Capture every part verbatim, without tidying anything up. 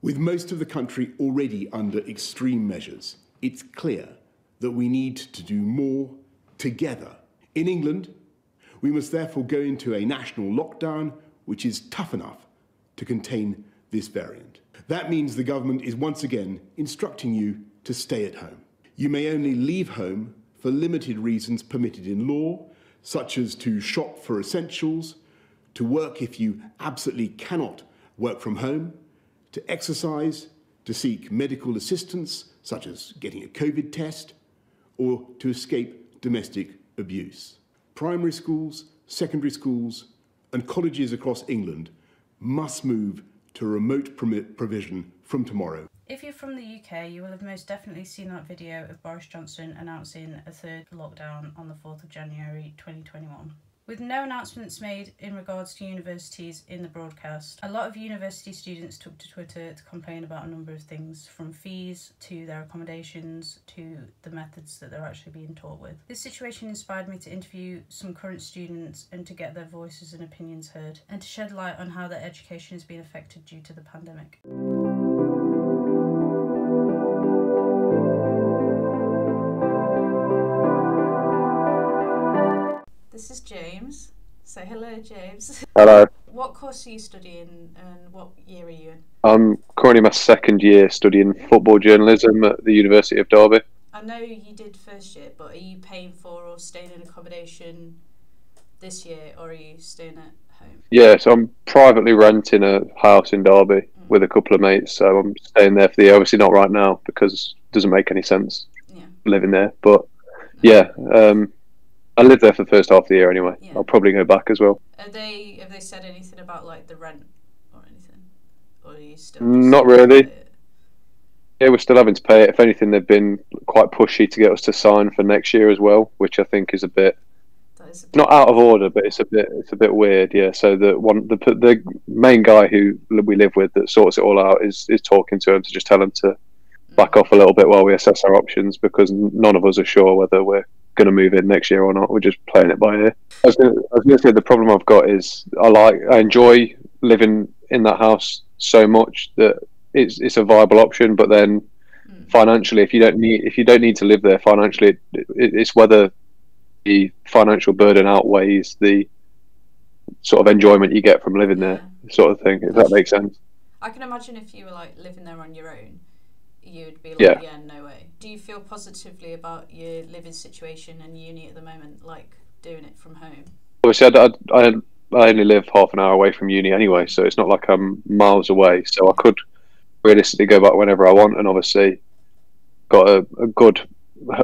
With most of the country already under extreme measures, it's clear that we need to do more together. In England, we must therefore go into a national lockdown which is tough enough to contain this variant. That means the government is once again instructing you to stay at home. You may only leave home for limited reasons permitted in law, such as to shop for essentials, to work if you absolutely cannot work from home, to exercise, to seek medical assistance, such as getting a COVID test, or to escape domestic abuse. Primary schools, secondary schools, and colleges across England must move to remote provision from tomorrow. If you're from the U K, you will have most definitely seen that video of Boris Johnson announcing a third lockdown on the fourth of January twenty twenty-one. With no announcements made in regards to universities in the broadcast, a lot of university students took to Twitter to complain about a number of things, from fees to their accommodations to the methods that they're actually being taught with. This situation inspired me to interview some current students and to get their voices and opinions heard, and to shed light on how their education has been affected due to the pandemic. This is James. So hello, James. Hello. What course are you studying and what year are you in? I'm currently in my second year studying football journalism at the University of Derby. I know you did first year, but are you paying for or staying in accommodation this year, or are you staying at home? Yeah, so I'm privately renting a house in Derby mm. with a couple of mates, so I'm staying there for the year. Obviously not right now because it doesn't make any sense yeah. living there, but yeah. Um, I lived there for the first half of the year anyway. Yeah. I'll probably go back as well. Are they, have they said anything about like the rent or anything? Or are you still not really? Yeah, we're still having to pay it. If anything, they've been quite pushy to get us to sign for next year as well, which I think is a bit, that is a bit not out of order, but it's a bit it's a bit weird. Yeah. So the one the the main guy who we live with that sorts it all out is is talking to him to just tell him to back off a little bit while we assess our options, because none of us are sure whether we're going to move in next year or not. We're just playing it by ear. I was going to say the problem I've got is I like I enjoy living in that house so much that it's it's a viable option. But then mm. financially, if you don't need if you don't need to live there financially, it, it, it's whether the financial burden outweighs the sort of enjoyment you get from living there, sort of thing. If that makes sense. I can imagine if you were like living there on your own, you'd be like, yeah. yeah, no way. Do you feel positively about your living situation and uni at the moment, like doing it from home? Obviously, I, I, I only live half an hour away from uni anyway, so it's not like I'm miles away. So I could realistically go back whenever I want, and obviously got a, a good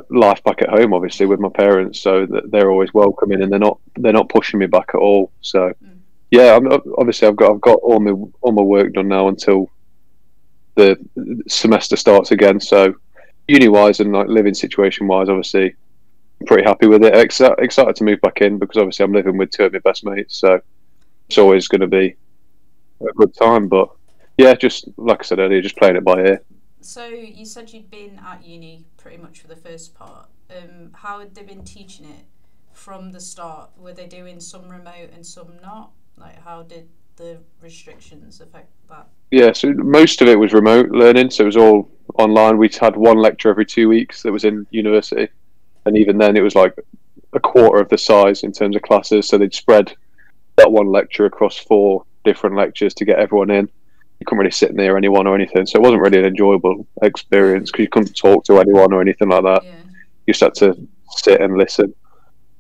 life back at home, obviously with my parents, so that they're always welcoming and they're not they're not pushing me back at all. So mm. yeah, I'm, obviously I've got I've got all my all my work done now until the semester starts again, so uni-wise and like living situation-wise, obviously, I'm pretty happy with it. Ex excited to move back in because obviously I'm living with two of my best mates, so it's always going to be a good time. But yeah, just like I said earlier, just playing it by ear. So you said you'd been at uni pretty much for the first part. Um, how had they been teaching it from the start? Were they doing some remote and some not? Like, how did the restrictions affect that? Yeah, so most of it was remote learning, so it was all online. We had one lecture every two weeks that was in university, and even then it was like a quarter of the size in terms of classes, so they'd spread that one lecture across four different lectures to get everyone in. You couldn't really sit near anyone or anything, so it wasn't really an enjoyable experience because you couldn't talk to anyone or anything like that. Yeah. You just had to sit and listen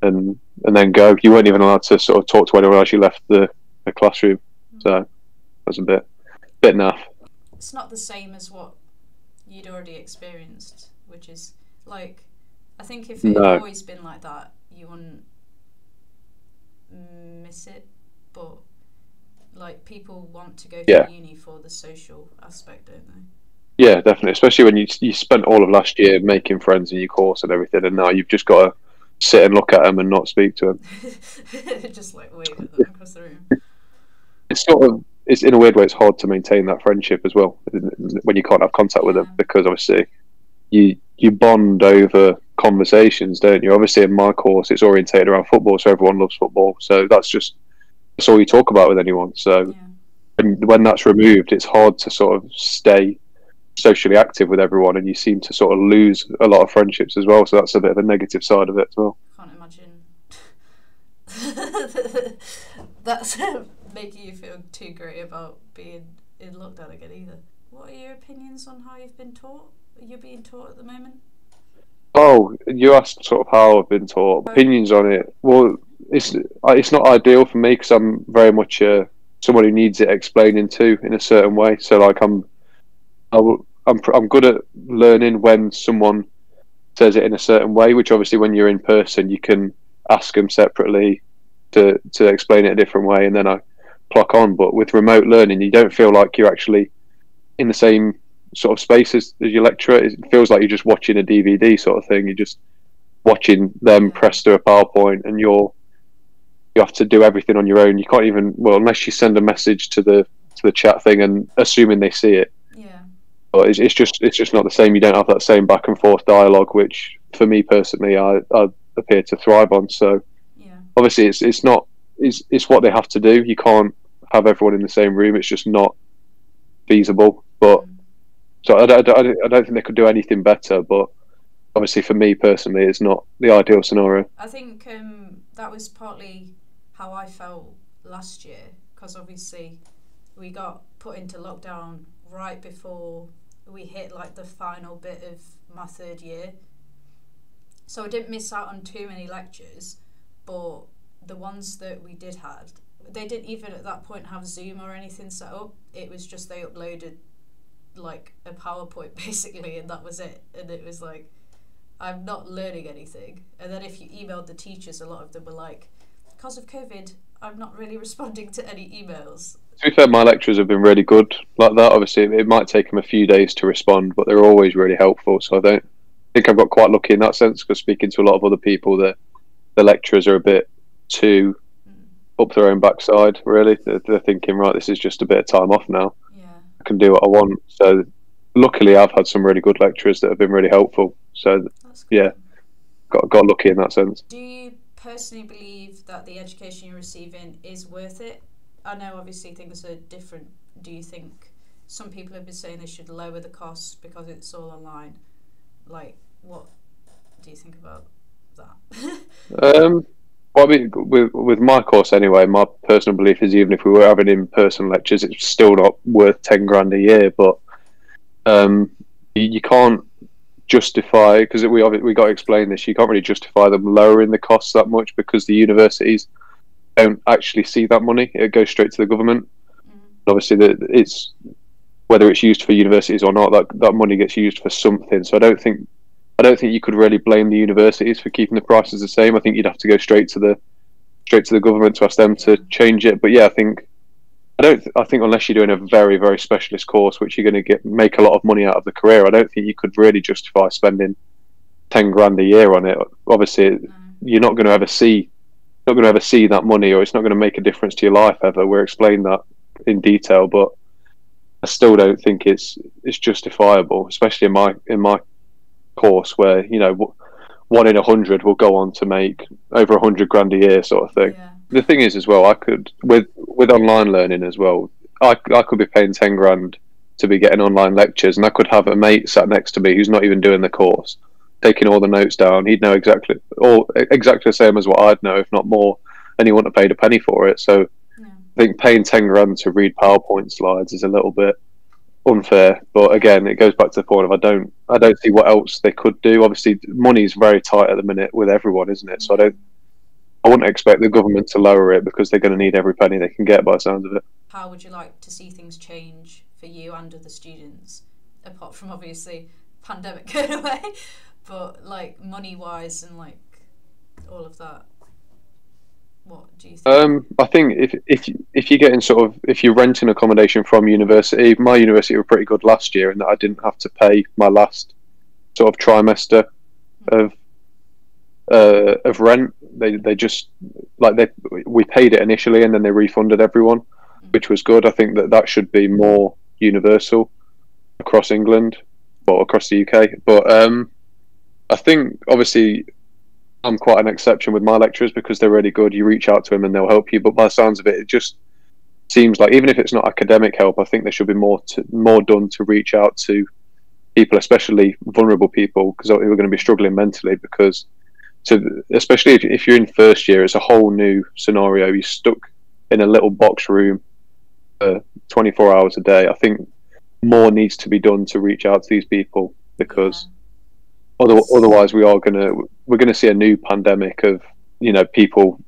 and and then go. You weren't even allowed to sort of talk to anyone else. You left the the classroom, so it was a bit bit naff. It's not the same as what you'd already experienced, which is like, I think if it no. had always been like that, you wouldn't miss it, but like people want to go to yeah. uni for the social aspect, don't they? Yeah, definitely, especially when you, you spent all of last year making friends in your course and everything, and now you've just got to sit and look at them and not speak to them. Just like wave at them across the room. It's sort of, it's in a weird way, it's hard to maintain that friendship as well when you can't have contact with yeah. them, because obviously you you bond over conversations, don't you? Obviously in my course it's orientated around football, so everyone loves football, so that's just that's all you talk about with anyone. So yeah. and when that's removed, it's hard to sort of stay socially active with everyone, and you seem to sort of lose a lot of friendships as well. So that's a bit of a negative side of it as well. I can't imagine that's making you feel too great about being in lockdown again either. What are your opinions on how you've been taught? Are you being taught at the moment? Oh, you asked sort of how I've been taught. Opinions on it. Well, it's it's not ideal for me because I'm very much uh, someone who needs it explaining to in a certain way. So like I'm, I w I'm I'm good at learning when someone says it in a certain way, which obviously when you're in person you can ask them separately to to explain it a different way, and then I clock on. But with remote learning, you don't feel like you're actually in the same sort of space as, as your lecturer. It feels like you're just watching a D V D sort of thing. You're just watching them press through a PowerPoint, and you're you have to do everything on your own. You can't even, well, unless you send a message to the to the chat thing and assuming they see it. Yeah. But it's, it's just it's just not the same. You don't have that same back and forth dialogue, which for me personally, I, I appear to thrive on. So yeah. Obviously, it's it's not it's it's what they have to do. You can't have everyone in the same room. It's just not feasible. But mm. So I don't, I don't think they could do anything better, but obviously for me personally, it's not the ideal scenario. I think um, that was partly how I felt last year, because obviously we got put into lockdown right before we hit like the final bit of my third year. So I didn't miss out on too many lectures, but the ones that we did have, they didn't even at that point have Zoom or anything set up. It was just they uploaded like a PowerPoint basically, and that was it. And it was like, I'm not learning anything. And then if you emailed the teachers, a lot of them were like, because of COVID, I'm not really responding to any emails. To be fair, my lecturers have been really good like that. Obviously it might take them a few days to respond, but they're always really helpful. So I don't I think I've got quite lucky in that sense, because speaking to a lot of other people, that the lecturers are a bit too mm. up their own backside really. They're, they're thinking, right, this is just a bit of time off now. Can do what I want. So luckily I've had some really good lecturers that have been really helpful, so yeah, got got lucky in that sense. Do you personally believe that the education you're receiving is worth it? I know obviously things are different. Do you think some people have been saying they should lower the costs because it's all online? Like, what do you think about that? um Well, I mean, with, with my course anyway, my personal belief is even if we were having in-person lectures, it's still not worth ten grand a year. But um, you, you can't justify, because we we got to explain this, you can't really justify them lowering the costs that much, because the universities don't actually see that money. It goes straight to the government. Mm-hmm. Obviously, the, it's whether it's used for universities or not, that that money gets used for something. So I don't think. I don't think you could really blame the universities for keeping the prices the same. I think you'd have to go straight to the straight to the government to ask them to change it. But yeah, I think I don't. Th I think unless you're doing a very very specialist course, which you're going to get make a lot of money out of the career, I don't think you could really justify spending ten grand a year on it. Obviously, mm. you're not going to ever see not going to ever see that money, or it's not going to make a difference to your life ever. We're explained that in detail, but I still don't think it's it's justifiable, especially in my in my. course, where you know one in a hundred will go on to make over a hundred grand a year sort of thing. Yeah. The thing is as well, I could with with online learning as well, I, I could be paying ten grand to be getting online lectures, and I could have a mate sat next to me who's not even doing the course, taking all the notes down. He'd know exactly or exactly the same as what I'd know, if not more, and he wouldn't have paid a penny for it. So yeah. I think paying ten grand to read PowerPoint slides is a little bit unfair, but again, it goes back to the point of I don't, I don't see what else they could do. Obviously, money is very tight at the minute with everyone, isn't it? So I don't, I wouldn't expect the government to lower it, because they're going to need every penny they can get by the sounds of it. How would you like to see things change for you and other students, apart from obviously pandemic going away, but like money-wise and like all of that? What do you think? Um, I think if if if you're getting sort of if you're renting accommodation from university, my university were pretty good last year in that I didn't have to pay my last sort of trimester of uh, of rent. They they just like they we paid it initially and then they refunded everyone, which was good. I think that that should be more universal across England or across the U K. But um, I think obviously. I'm quite an exception with my lecturers because they're really good. You reach out to them and they'll help you. But by the sounds of it, it just seems like, even if it's not academic help, I think there should be more to, more done to reach out to people, especially vulnerable people, because who are going to be struggling mentally. Because, so especially if, if you're in first year, it's a whole new scenario. You're stuck in a little box room, uh, twenty-four hours a day. I think more needs to be done to reach out to these people, because yeah. other, otherwise we are gonna we're gonna see a new pandemic of, you know, people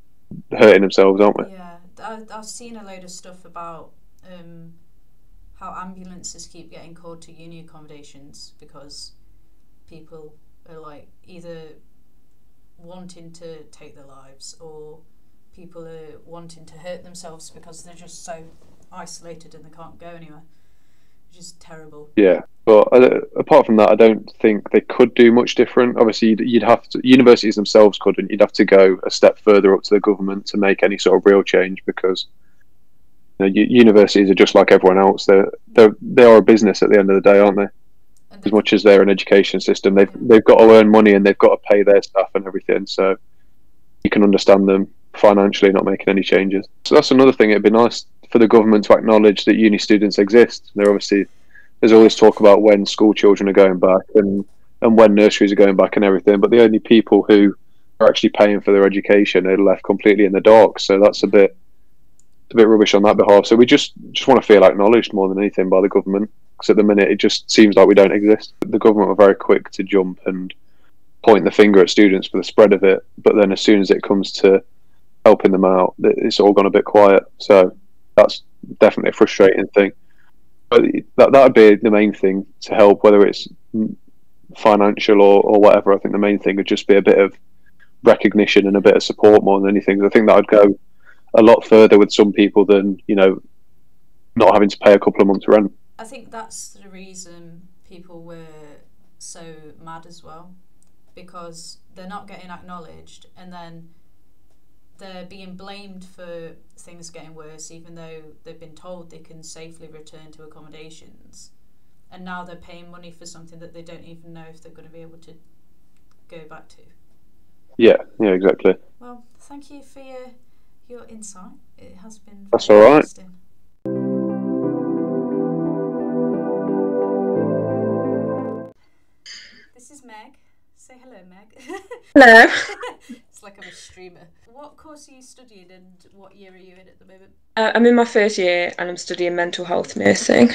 hurting themselves, aren't we? Yeah, I've, I've seen a load of stuff about um, how ambulances keep getting called to uni accommodations because people are like either wanting to take their lives, or people are wanting to hurt themselves because they're just so isolated and they can't go anywhere. Which is terrible. Yeah, but uh, apart from that, I don't think they could do much different. Obviously, you'd, you'd have to, universities themselves couldn't. You'd have to go a step further up to the government to make any sort of real change, because, you know, universities are just like everyone else. They're, they're they are a business at the end of the day, aren't they? As much as they're an education system, they've yeah. they've got to earn money and they've got to pay their staff and everything. So you can understand them financially not making any changes. So that's another thing. It'd be nice for the government to acknowledge that uni students exist. They're obviously, there's all this talk about when school children are going back and, and when nurseries are going back and everything, but the only people who are actually paying for their education are left completely in the dark. So that's a bit a bit rubbish on that behalf. So we just, just want to feel acknowledged more than anything by the government, because at the minute it just seems like we don't exist. The government were very quick to jump and point the finger at students for the spread of it, but then as soon as it comes to helping them out, it's all gone a bit quiet. So that's definitely a frustrating thing. But that that would be the main thing to help, whether it's financial or, or whatever. I think the main thing would just be a bit of recognition and a bit of support more than anything. I think that would go a lot further with some people than, you know, not having to pay a couple of months' rent. I think that's the reason people were so mad as well, because they're not getting acknowledged, and then they're being blamed for things getting worse, even though they've been told they can safely return to accommodations, and now they're paying money for something that they don't even know if they're going to be able to go back to. Yeah, yeah, exactly. Well, thank you for your, your insight. It has been That's all right. interesting. This is Meg. Say hello, Meg. Hello. It's like I'm a streamer. What course are you studying and what year are you in at the moment? Uh, I'm in my first year and I'm studying mental health nursing. Are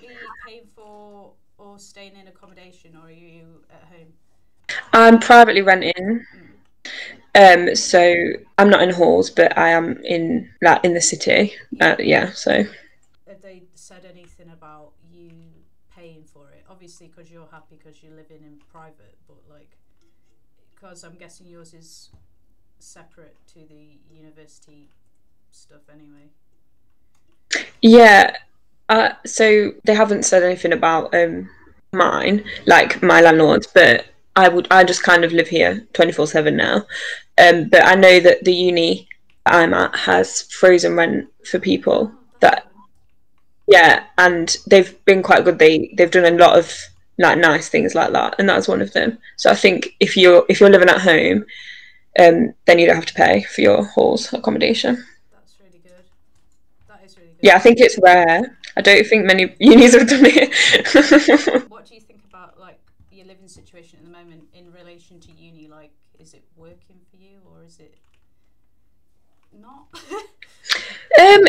you paying for or staying in accommodation, or are you at home? I'm privately renting. Mm. Um, so I'm not in halls, but I am in like, in the city. Uh, yeah, so. Have they said anything about you paying for it? Obviously, because you're happy because you're living in private, but like, because I'm guessing yours is separate to the university stuff anyway. Yeah, uh, so they haven't said anything about um mine, like my landlords, but I would I just kind of live here twenty-four seven now. Um, but I know that the uni I'm at has frozen rent for people that, yeah, and they've been quite good. They they've done a lot of like nice things like that, and that's one of them. So I think if you're if you're living at home, um, then you don't have to pay for your halls accommodation. That's really good. That is really good. Yeah, I think it's rare. I don't think many unis have done it. What do you think about like your living situation at the moment in relation to uni? Like, is it working for you or is it not? um,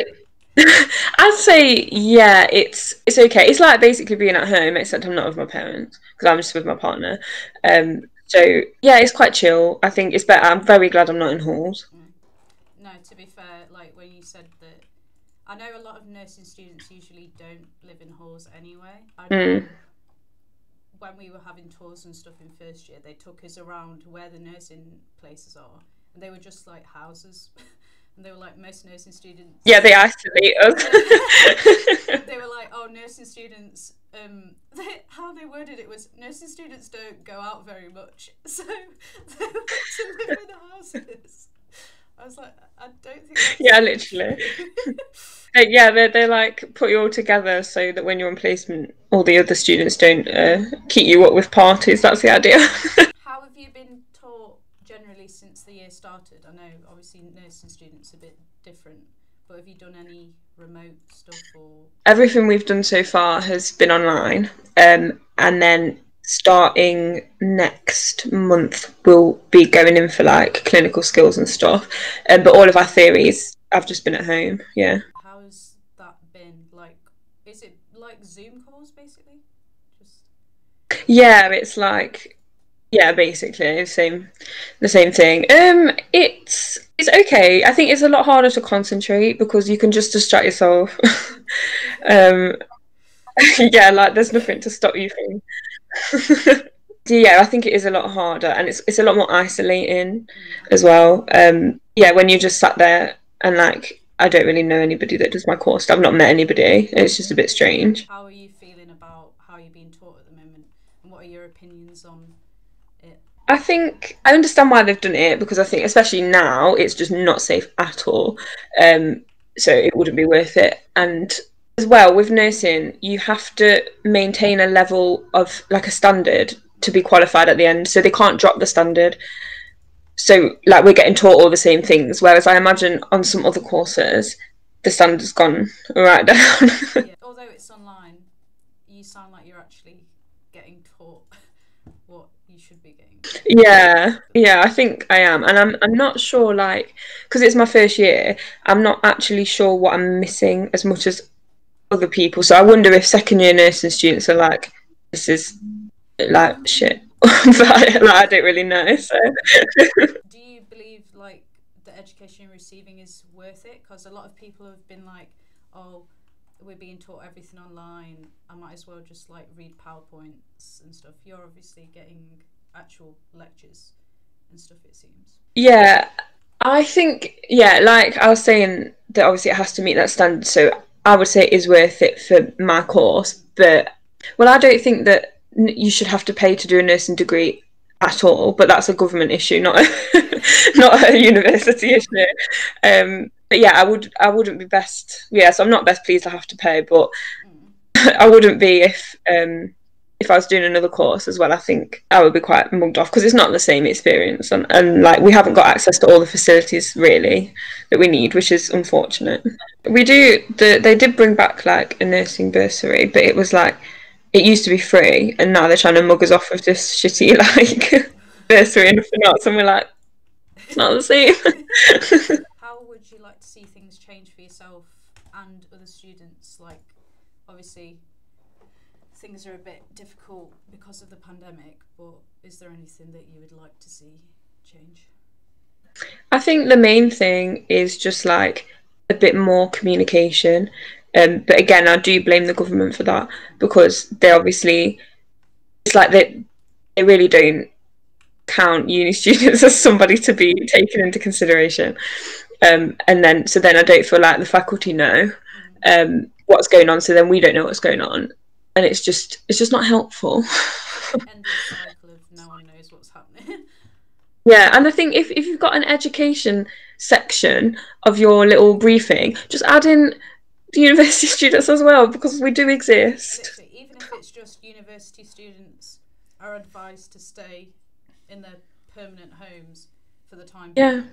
I'd say yeah, it's it's okay. It's like basically being at home, except I'm not with my parents because I'm just with my partner. Um. So, yeah, it's quite chill. I think it's better. I'm very glad I'm not in halls. Mm. No, to be fair, like when you said that, I know a lot of nursing students usually don't live in halls anyway. I mm. know when we were having tours and stuff in first year, they took us around where the nursing places are, and they were just like houses. And they were like, most nursing students... Yeah, they isolate us. They were like, oh, nursing students... Um, they, how they worded it was, nursing students don't go out very much, so they want to live in houses. I was like, I don't think that's... Yeah, literally. uh, yeah, they they like put you all together so that when you're in placement, all the other students don't uh, keep you up with parties. That's the idea. How have you been taught generally since the year started? I know, obviously, nursing students are a bit different, But have you done any remote stuff or...? Everything we've done so far has been online. Um, and then starting next month, we'll be going in for like clinical skills and stuff. Um, but all of our theories, I've just been at home, yeah. How's that been? Like, is it like Zoom calls basically? Just... Yeah, it's like... Yeah, basically the same, the same thing. Um, it's it's okay. I think it's a lot harder to concentrate because you can just distract yourself. um, yeah, like there's nothing to stop you from. Yeah, I think it is a lot harder, and it's it's a lot more isolating as well. Um, yeah, when you just sat there and like I don't really know anybody that does my course. I've not met anybody. It's just a bit strange. How are you feeling about how you're being taught at the moment, and what are your opinions on? I think I understand why they've done it, because I think especially now it's just not safe at all, um, so it wouldn't be worth it. And as well with nursing, you have to maintain a level of like a standard to be qualified at the end, so they can't drop the standard. So like we're getting taught all the same things, whereas I imagine on some other courses the standard's gone right down. Yeah. Although it's online, you sound like you're actually getting taught what you should be getting. Yeah, yeah, I think I am, and I'm I'm not sure, like, because it's my first year, I'm not actually sure what I'm missing as much as other people. So I wonder if second year nursing students are like, this is like shit. But I, like, I don't really know. So. Do you believe like the education you're receiving is worth it? Because a lot of people have been like, oh, we're being taught everything online, I might as well just like read PowerPoints and stuff. You're obviously getting actual lectures and stuff, it seems. Yeah, I think, yeah, like I was saying that obviously it has to meet that standard, so I would say it is worth it for my course. But well, I don't think that you should have to pay to do a nursing degree at all, but that's a government issue, not a, not a university issue. Um, but yeah, I would I wouldn't be best. Yeah, so I'm not best pleased I have to pay, but mm. I wouldn't be if um, if I was doing another course as well. I think I would be quite mugged off because it's not the same experience, and, and like we haven't got access to all the facilities really that we need, which is unfortunate. We do the they did bring back like a nursing bursary, but it was like it used to be free, and now they're trying to mug us off with this shitty like bursary and nothing else, and we're like, it's not the same. Would you like to see things change for yourself and other students? Like, obviously things are a bit difficult because of the pandemic, but is there anything that you would like to see change? I think the main thing is just like a bit more communication, um, but again I do blame the government for that, because they obviously, it's like they, they really don't count uni students as somebody to be taken into consideration. Um, and then, so then I don't feel like the faculty know um, what's going on, so then we don't know what's going on, and it's just, it's just not helpful. End of cycle of no one knows what's happening. Yeah, and I think if, if you've got an education section of your little briefing, just add in the university students as well, because we do exist. Literally, even if it's just university students are advised to stay in their permanent homes for the time being. Yeah.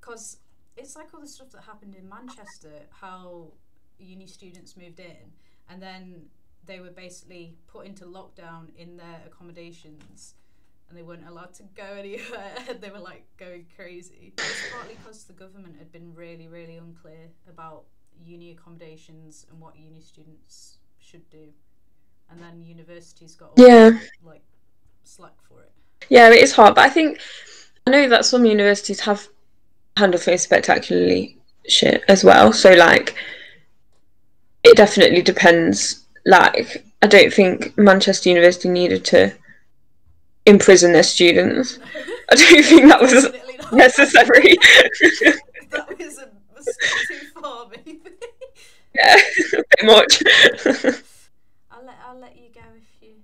Because it's like all the stuff that happened in Manchester, how uni students moved in and then they were basically put into lockdown in their accommodations and they weren't allowed to go anywhere. They were like going crazy. It's partly because the government had been really, really unclear about uni accommodations and what uni students should do. And then universities got all yeah. like slack for it. Yeah, it is hard, but I think, I know that some universities have handle things spectacularly shit as well, so like it definitely depends. Like I don't think Manchester University needed to imprison their students. I don't think that was necessary. That was a, a step too far maybe. Yeah, a bit much. I'll let, I'll let you go if you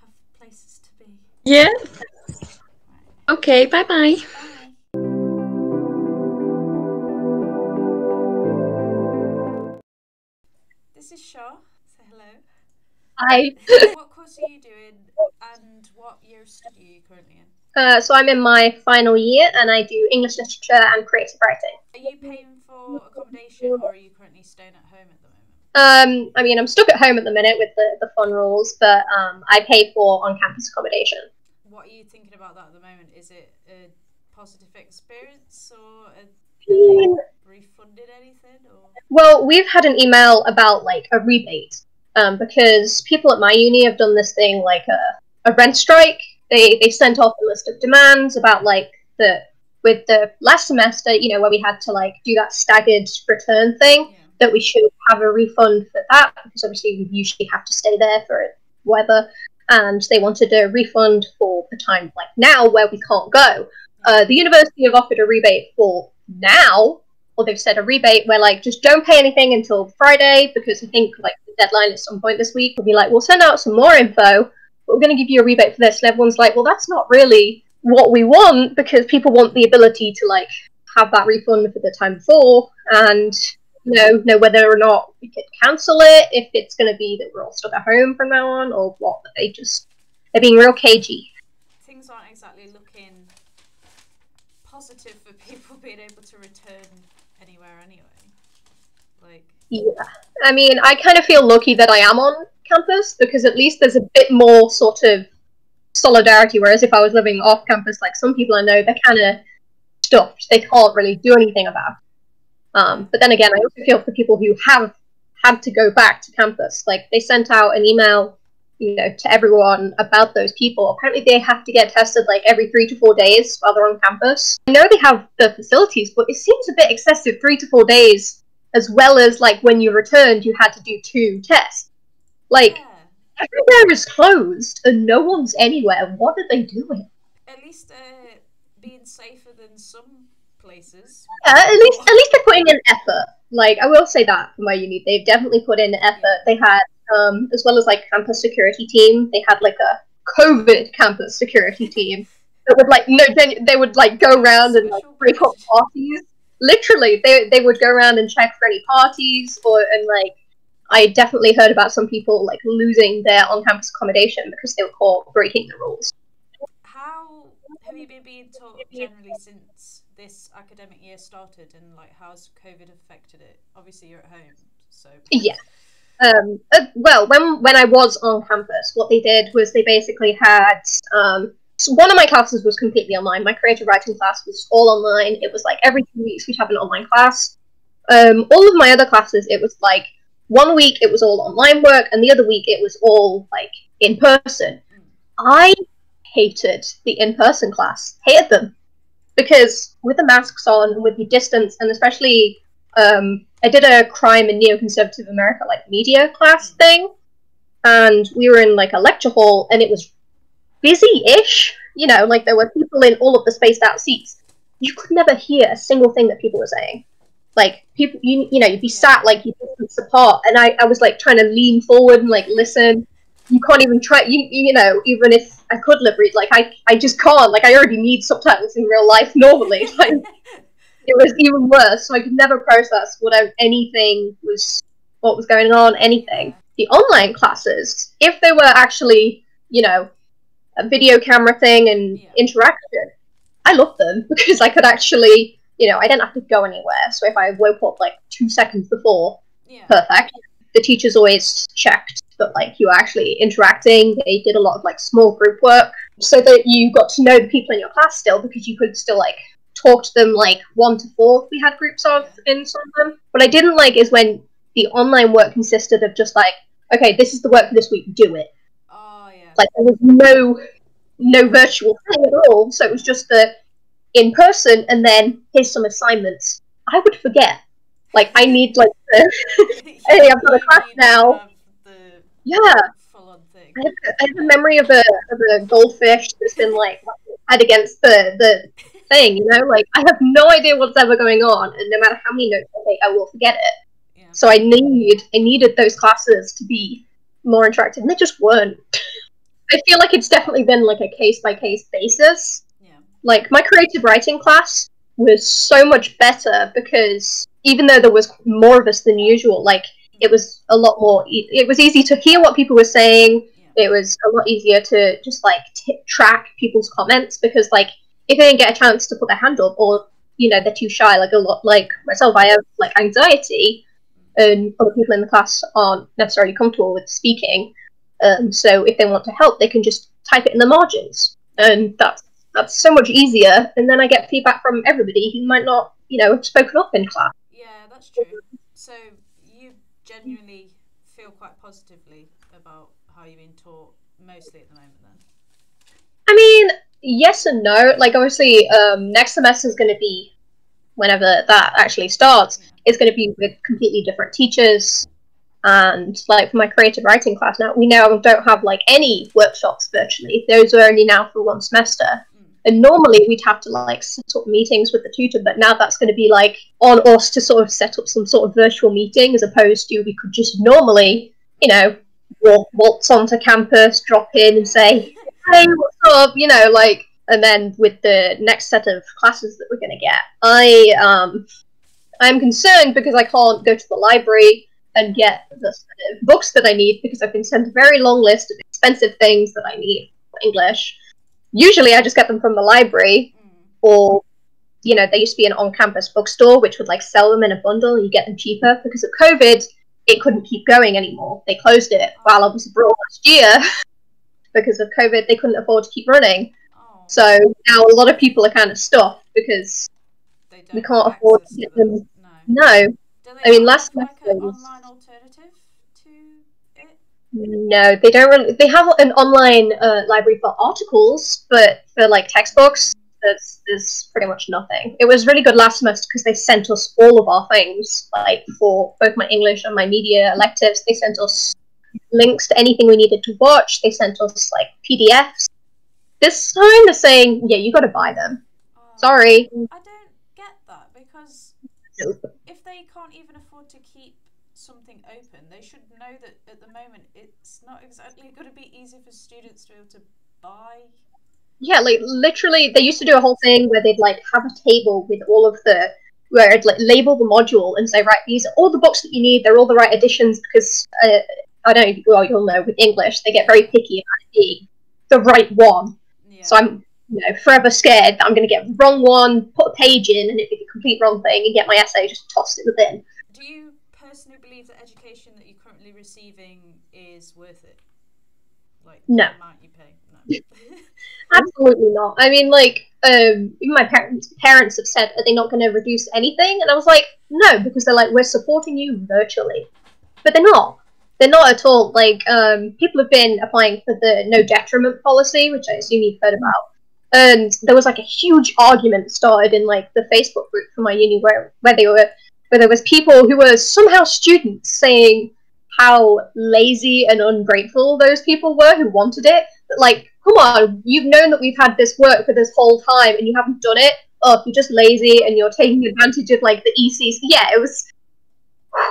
have places to be. Yeah. Okay, bye bye. Bye. This is Shaw. Say hello. Hi. What course are you doing and what year of study are you currently in? Uh, so I'm in my final year and I do English literature and creative writing. Are you paying for accommodation, or are you currently staying at home at the moment? Um, I mean, I'm stuck at home at the minute with the, the fun rules, but um, I pay for on-campus accommodation. What are you thinking about that at the moment? Is it a positive experience, or have you refunded anything? Or? Well, we've had an email about like a rebate um, because people at my uni have done this thing like a, a rent strike. They they sent off a list of demands about like the with the last semester, you know, where we had to like do that staggered return thing. Yeah. That we should have a refund for that, because obviously you usually have to stay there for weather, and they wanted a refund for the time like now where we can't go. Uh, the university have offered a rebate for now, or they've said a rebate where like just don't pay anything until Friday, because I think like the deadline at some point this week will be like, we'll send out some more info, but we're going to give you a rebate for this. And everyone's like, well, that's not really what we want, because people want the ability to like have that refund for the time before, and know know whether or not we could cancel it, if it's going to be that we're all stuck at home from now on, or what. But they just they're being real cagey. Things aren't exactly looking positive for people being able to return anywhere anyway. Like, yeah, I mean, I kind of feel lucky that I am on campus, because at least there's a bit more sort of solidarity, whereas if I was living off campus, like some people I know, they're kind of stuffed, they can't really do anything about it. Um, but then again, I also feel for people who have had to go back to campus. Like, they sent out an email, you know, to everyone about those people. Apparently they have to get tested like every three to four days while they're on campus. I know they have the facilities, but it seems a bit excessive, three to four days, as well as like when you returned, you had to do two tests. Like, yeah. Everywhere is closed and no one's anywhere. What are they doing? At least uh, being safer than some places. Yeah, at least at least they're putting in effort. Like, I will say that for my uni, they've definitely put in effort. They had, um, as well as like campus security team, they had like a COVID campus security team that would like no, they would like go around and like break up parties. Literally, they they would go around and check for any parties, or and like I definitely heard about some people like losing their on-campus accommodation because they were caught breaking the rules. How have you been being taught generally since this academic year started, and like how's COVID affected it? Obviously you're at home, so yeah. Um uh, well, when when I was on campus, what they did was they basically had um so one of my classes was completely online. My creative writing class was all online. It was like every two weeks we'd have an online class. Um all of my other classes, it was like one week it was all online work and the other week it was all like in person. Mm. I hated the in-person class, hated them. Because with the masks on, with the distance, and especially, um, I did a crime and neoconservative America, like, media class thing, and we were in, like, a lecture hall, and it was busy-ish, you know, like, there were people in all of the spaced-out seats. You could never hear a single thing that people were saying. Like, people, you, you know, you'd be sat, like, you'd distance apart, and I, I was, like, trying to lean forward and, like, listen. You can't even try, you you know, even if I could lip read, like, I, I just can't, like, I already need subtitles in real life normally, like, it was even worse, so I could never process whatever, anything was, what was going on, anything. The online classes, if they were actually, you know, a video camera thing and yeah. interaction, I loved them, because I could actually, you know, I didn't have to go anywhere, so if I woke up, like, two seconds before, yeah. perfect. The teachers always checked that like you were actually interacting. They did a lot of like small group work so that you got to know the people in your class still, because you could still like talk to them like one to four. We had groups of in some of them. What I didn't like is when the online work consisted of just like, okay, this is the work for this week, do it. Oh yeah. Like there was no no virtual thing at all. So it was just the in person and then here's some assignments. I would forget. Like, I need, like, the, hey, I've got a class now. Yeah. I have, I have a memory of a, of a goldfish that's been, like, head against the, the thing, you know? Like, I have no idea what's ever going on, and no matter how many notes I take, I will forget it. Yeah. So I need, I needed those classes to be more interactive, and they just weren't. I feel like it's definitely been, like, a case-by-case basis. Yeah. Like, my creative writing class was so much better because even though there was more of us than usual, like, it was a lot more, e it was easy to hear what people were saying, yeah. It was a lot easier to just, like, t track people's comments, because, like, if they didn't get a chance to put their hand up, or you know, they're too shy, like a lot like myself. I have like anxiety, and other people in the class aren't necessarily comfortable with speaking. Um, so if they want to help, they can just type it in the margins, and that's that's so much easier. And then I get feedback from everybody who might not, you know, have spoken up in class. Yeah, that's true. So you genuinely feel quite positively about how you've been taught mostly at the moment, then? I mean, yes and no. Like, obviously, um, next semester is going to be, whenever that actually starts, yeah. It's going to be with completely different teachers. And like for my creative writing class now, we now don't have like any workshops virtually. Those are only now for one semester. Mm. And normally we'd have to like set up meetings with the tutor, but now that's going to be like on us to sort of set up some sort of virtual meeting, as opposed to we could just normally, you know, walk, waltz onto campus, drop in and say, hey, what's up, you know, like. And then with the next set of classes that we're going to get, I, um, I'm concerned because I can't go to the library and get the books that I need, because I've been sent a very long list of expensive things that I need for English. Usually I just get them from the library, or, you know, there used to be an on-campus bookstore which would like sell them in a bundle and you get them cheaper. Because of COVID, it couldn't keep going anymore. They closed it while I was abroad last year. Because of COVID, they couldn't afford to keep running. So now a lot of people are kind of stuffed because they don't we can't afford to get them. them. No. no. I mean, last like semester was... online alternative to it? No, they don't really. They have an online uh, library for articles, but for like textbooks, there's, there's pretty much nothing. It was really good last semester because they sent us all of our things, like for both my English and my media electives. They sent us links to anything we needed to watch. They sent us like P D Fs. This time they're saying, yeah, you got to buy them. Um, Sorry. I don't get that, because if they can't even afford to keep something open, they should know that at the moment it's not exactly going to be easy for students to be able to buy. Yeah, like literally they used to do a whole thing where they'd like have a table with all of the, where I'd like label the module and say, right, these are all the books that you need, they're all the right editions, because uh, I don't know, well, you'll know with English, they get very picky about being the right one. Yeah. So I'm, you know, forever scared that I'm going to get the wrong one, put a page in, and it'd be the complete wrong thing, and get my essay just tossed in the bin. Do you personally believe that education that you're currently receiving is worth it? Like, no. The amount you pay? No. Absolutely not. I mean, like, um, even my parents, parents have said, are they not going to reduce anything? And I was like, no, because they're like, we're supporting you virtually. But they're not. They're not at all. Like, um, people have been applying for the no detriment policy, which I assume you've heard about. And there was like a huge argument started in like the Facebook group for my uni, where where they were, where there was people who were somehow students saying how lazy and ungrateful those people were who wanted it. But like, come on, you've known that we've had this work for this whole time and you haven't done it. Oh, you're just lazy and you're taking advantage of like the E Cs. Yeah, it was.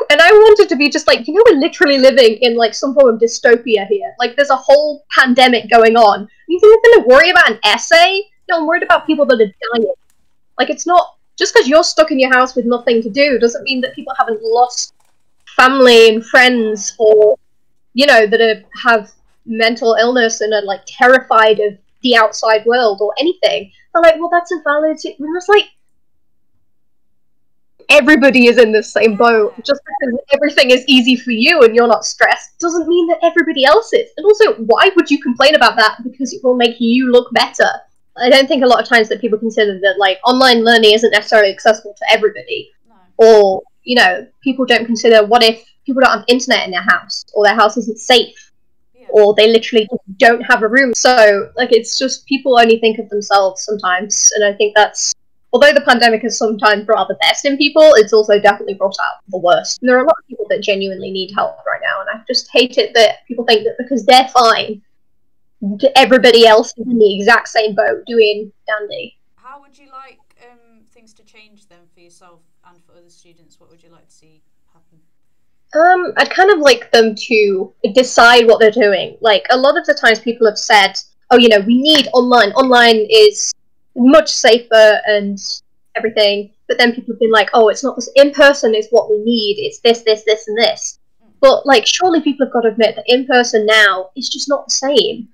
And I wanted to be just like, you know, we're literally living in like some form of dystopia here. Like, there's a whole pandemic going on. You think I'm going to worry about an essay? No, I'm worried about people that are dying. Like, it's not just because you're stuck in your house with nothing to do doesn't mean that people haven't lost family and friends, or, you know, that are, have mental illness and are like terrified of the outside world or anything. They're like, well, that's invalid. It was like, everybody is in the same boat. Just because everything is easy for you and you're not stressed doesn't mean that everybody else is. And also, why would you complain about that? Because it will make you look better. I don't think a lot of times that people consider that like online learning isn't necessarily accessible to everybody. No. Or, you know, people don't consider, what if people don't have internet in their house, or their house isn't safe, yeah, or they literally don't have a room. So like, it's just people only think of themselves sometimes. And I think that's, although the pandemic has sometimes brought out the best in people, it's also definitely brought out the worst. And there are a lot of people that genuinely need help right now, and I just hate it that people think that because they're fine, everybody else is in the exact same boat doing dandy. How would you like um, things to change then for yourself and for other students? What would you like to see happen? Um, I'd kind of like them to decide what they're doing. Like, a lot of the times people have said, oh, you know, we need online. Online is much safer and everything, but then people have been like, oh, it's not this, in person is what we need, it's this, this, this, and this. But like, surely people have got to admit that in person now is just not the same,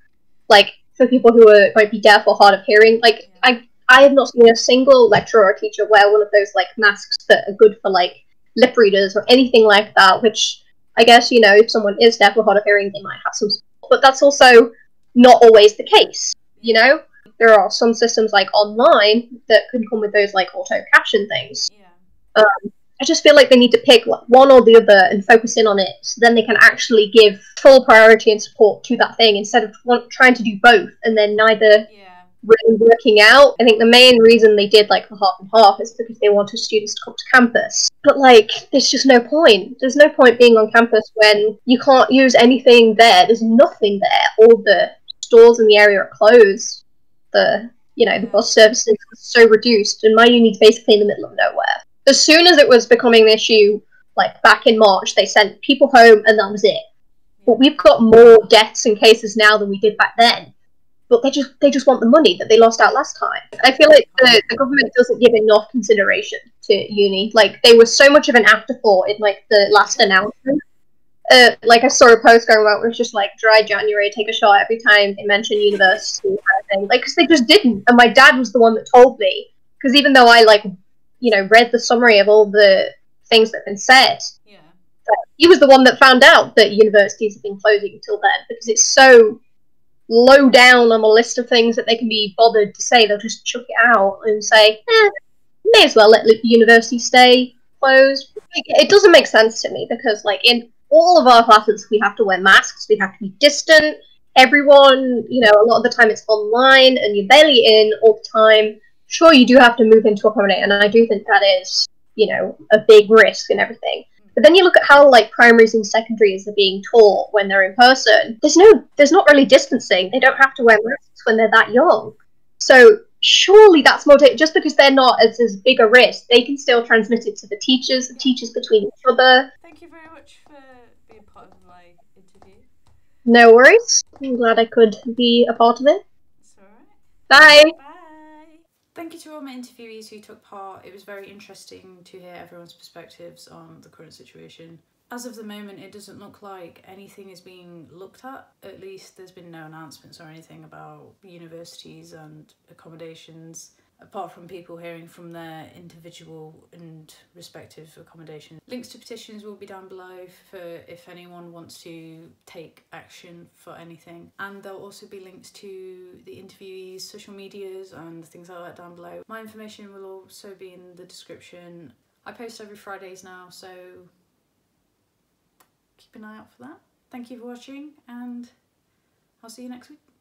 like for people who are, might be deaf or hard of hearing. Like, I I have not seen a single lecturer or teacher wear one of those like masks that are good for like lip readers or anything like that, which I guess, you know, if someone is deaf or hard of hearing, they might have some support, but that's also not always the case, you know? There are some systems like online that can come with those like auto caption things. Yeah. Um, I just feel like they need to pick like, one or the other and focus in on it, so then they can actually give full priority and support to that thing instead of one, trying to do both and then neither yeah. really working out. I think the main reason they did like a half and half is because they wanted students to come to campus. But like, there's just no point. There's no point being on campus when you can't use anything there. There's nothing there. All the stores in the area are closed. The, you know, the bus services was so reduced, and my uni's basically in the middle of nowhere. As soon as it was becoming an issue, like back in March, they sent people home and that was it. But we've got more deaths and cases now than we did back then. But they just they just want the money that they lost out last time. I feel like the, the government doesn't give enough consideration to uni. Like, they were so much of an afterthought in like the last announcement. Uh, like, I saw a post going around where it was just like, dry January, take a shot every time they mention university kind of thing. Like, because they just didn't. And my dad was the one that told me. Because even though I, like, you know, read the summary of all the things that have been said, yeah. he was the one that found out that universities have been closing until then. Because it's so low down on the list of things that they can be bothered to say. They'll just chuck it out and say, eh, may as well let the university stay closed. It doesn't make sense to me because, like, in all of our classes, we have to wear masks, we have to be distant. Everyone, you know, a lot of the time it's online and you're barely in all the time. Sure, you do have to move into a accommodate, and I do think that is, you know, a big risk and everything. But then you look at how, like, primaries and secondaries are being taught when they're in person. There's no, there's not really distancing. They don't have to wear masks when they're that young. So surely that's more, just because they're not as, as big a risk, they can still transmit it to the teachers, the teachers between each other. Thank you very much for being part of my interview. No worries. I'm glad I could be a part of it. It's all right. Bye. Bye. Thank you to all my interviewees who took part. It was very interesting to hear everyone's perspectives on the current situation. As of the moment, it doesn't look like anything is being looked at. At least there's been no announcements or anything about universities and accommodations, apart from people hearing from their individual and respective accommodations. Links to petitions will be down below for if anyone wants to take action for anything. And there'll also be links to the interviewees' social medias and things like that down below. My information will also be in the description. I post every Fridays now, so keep an eye out for that. Thank you for watching, and I'll see you next week.